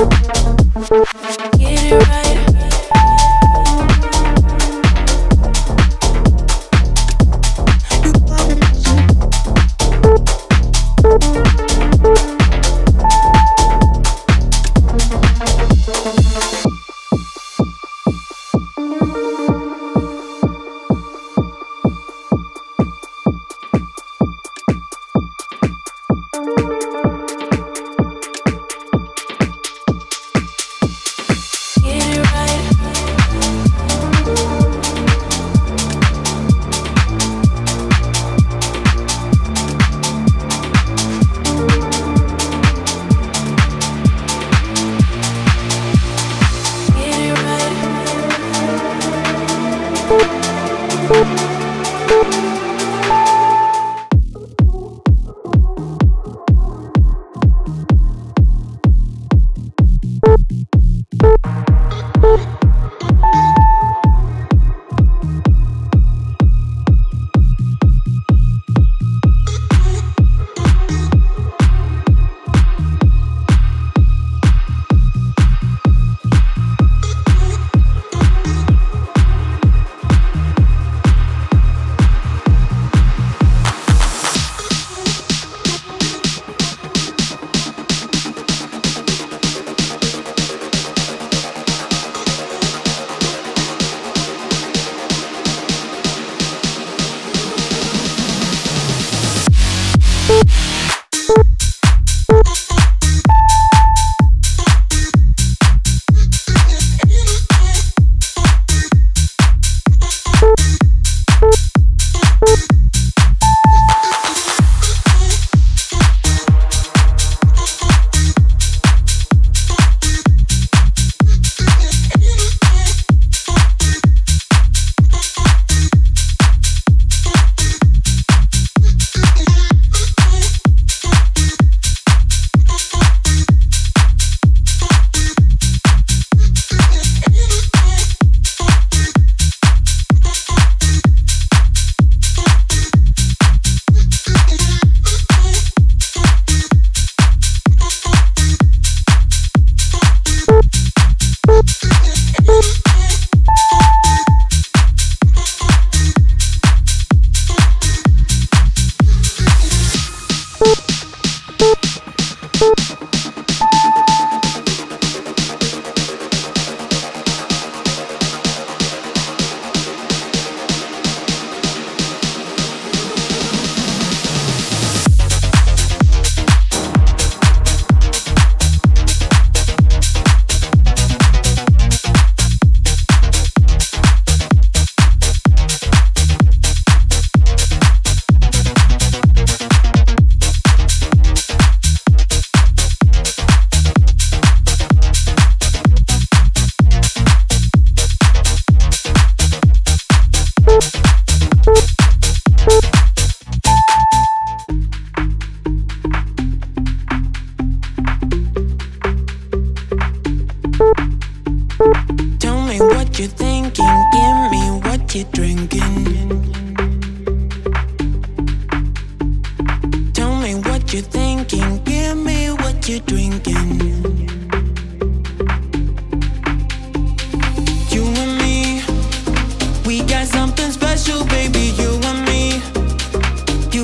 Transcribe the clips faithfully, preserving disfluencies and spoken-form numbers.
You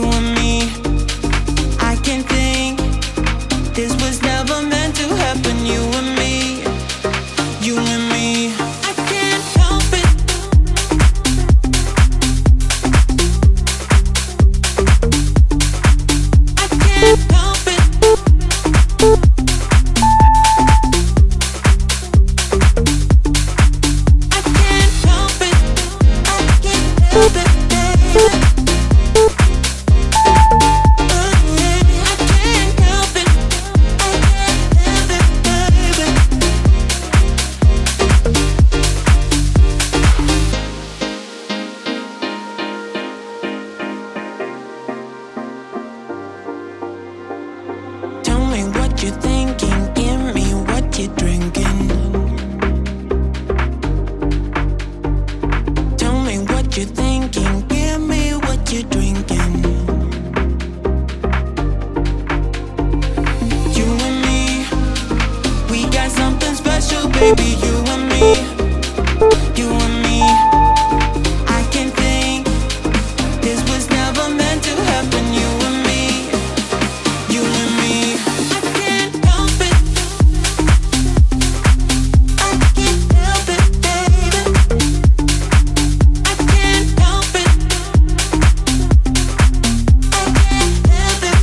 and me, I can't help it. baby, you and me, you and me. I can think this was never meant to happen. You and me, you and me. I can't help it, I can't help it, baby. I can't help it, I can't help it, baby.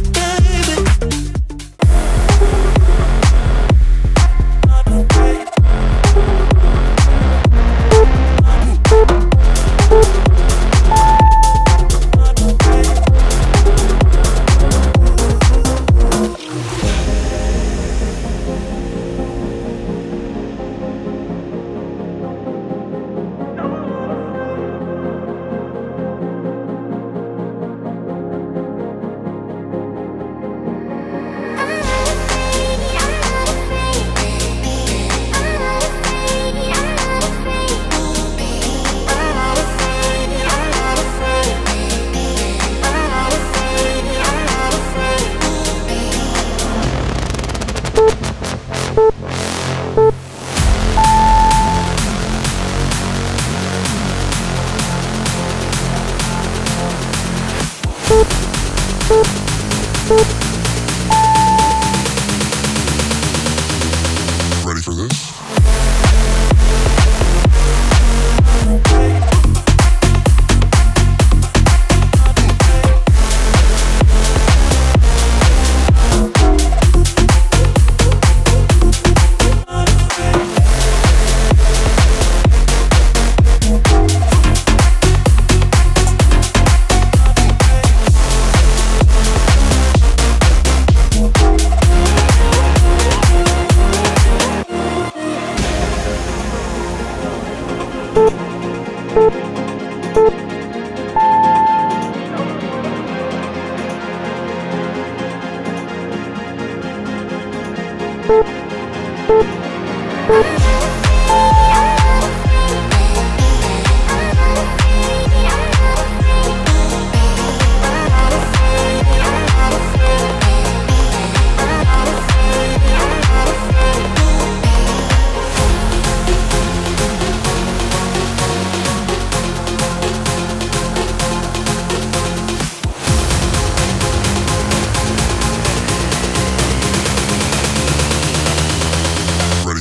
Ready for this?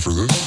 For this?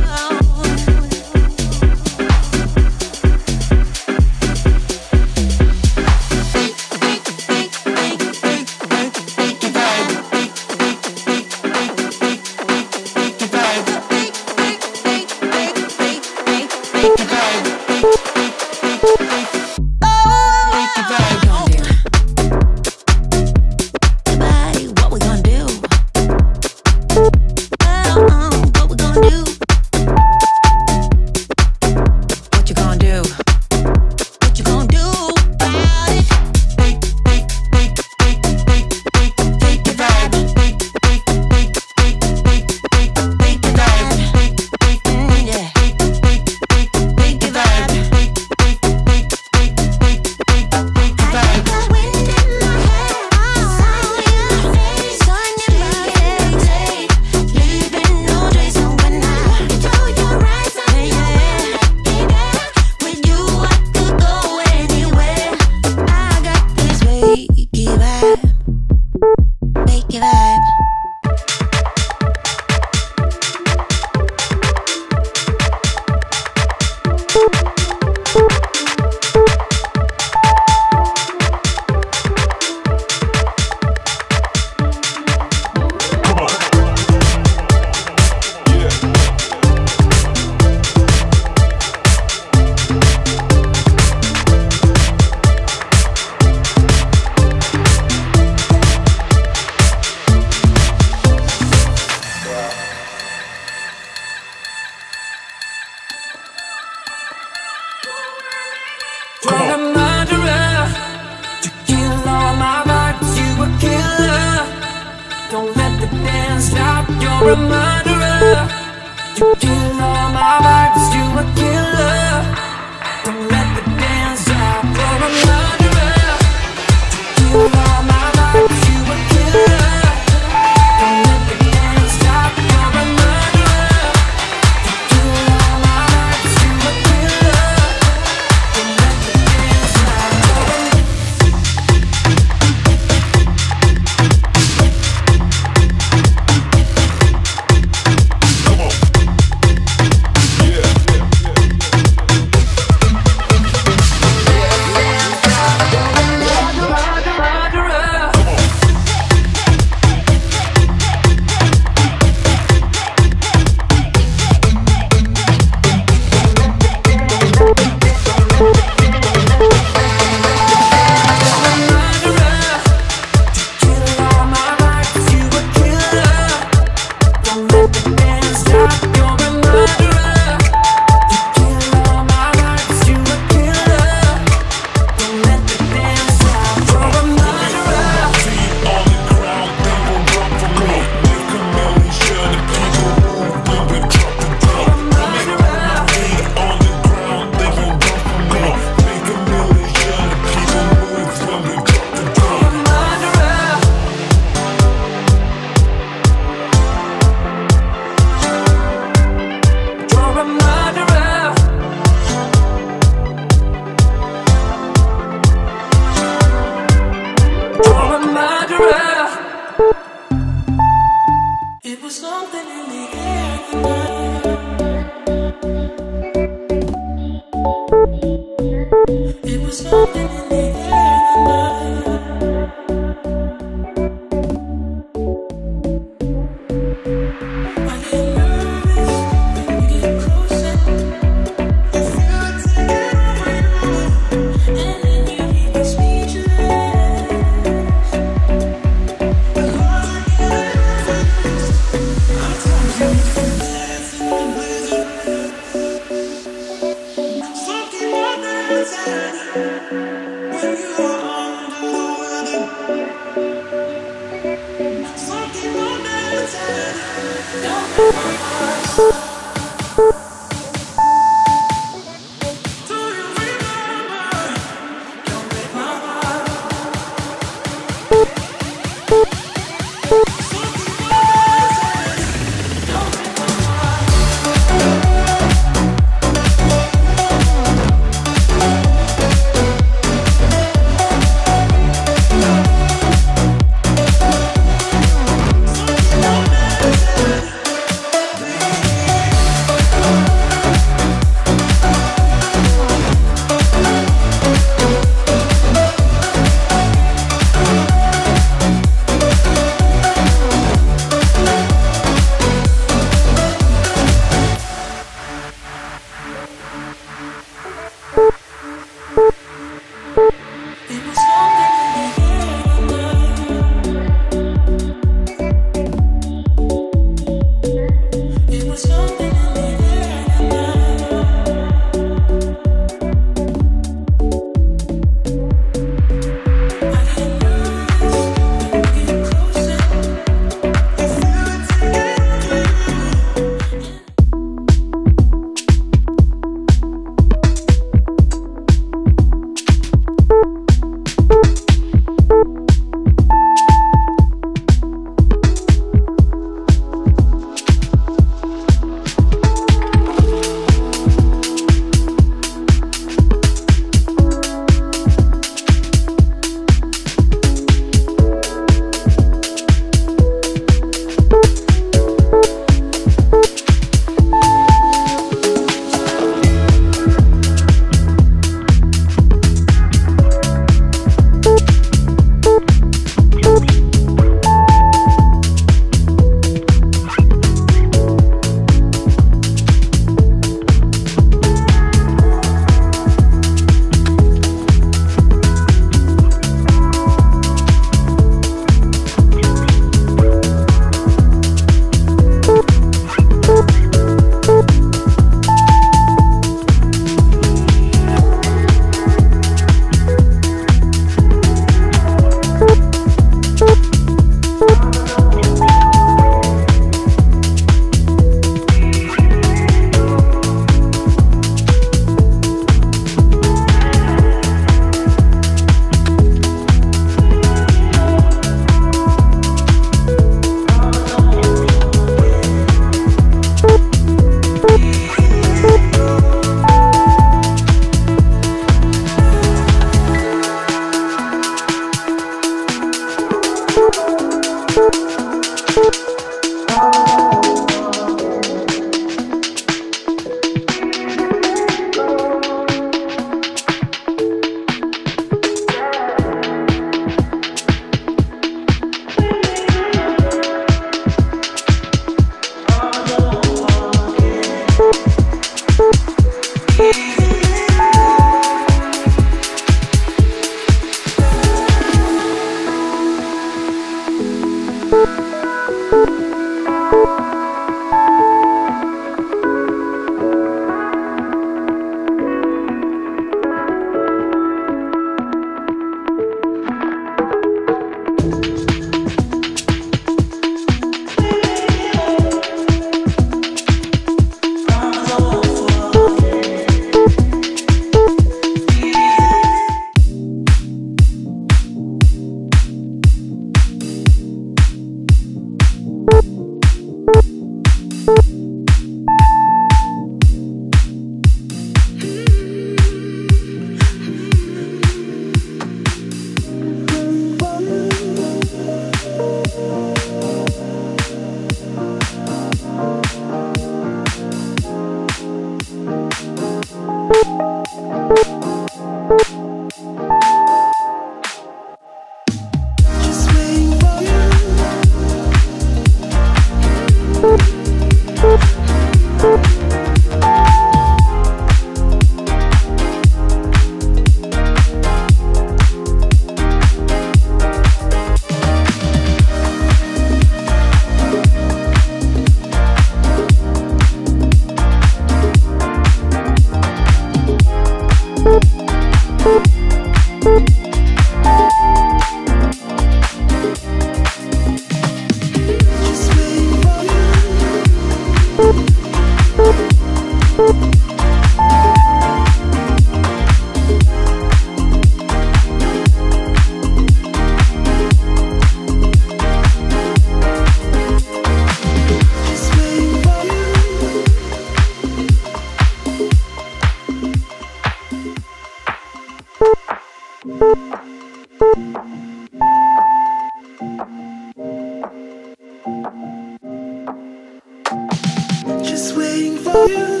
you.